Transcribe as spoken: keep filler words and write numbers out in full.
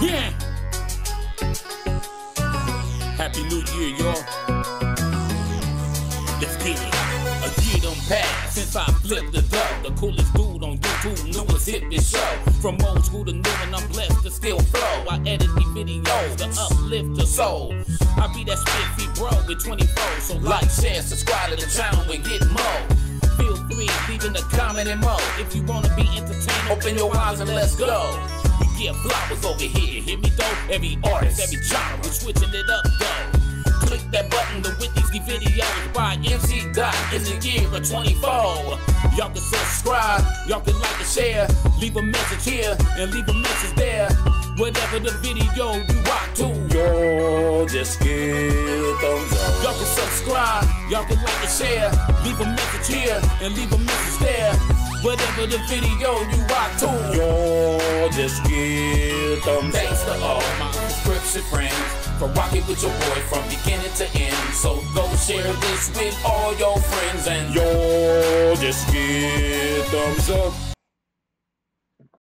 Yeah. Happy New Year, y'all. Let's get it. A year done passed since I flipped the duck. The coolest dude on YouTube, newest hit this show. From old school to new, and I'm blessed to still flow. I edit these videos to uplift the soul. I be that spiffy bro with twenty-four. So like, share, subscribe to the channel and get more. Feel free, leave in the comment and more. If you wanna be entertained, open your eyes and let's go. We get flowers over here, hear me though? Every artist, every genre, we're switching it up though. Click that button to witness the videos by M C Dok in the year of twenty-four. Y'all can subscribe, y'all can like and share. Leave a message here and leave a message there. Whatever the video you rock to, yo, just give thumbs up. Y'all can subscribe, y'all can like and share. Leave a message here and leave a message there. Whatever the video you rock to, yo, just give thumbs up. Thanks to all my subscription friends for rocking with your boy from beginning to end. So go share this with all your friends and yo, just give thumbs up.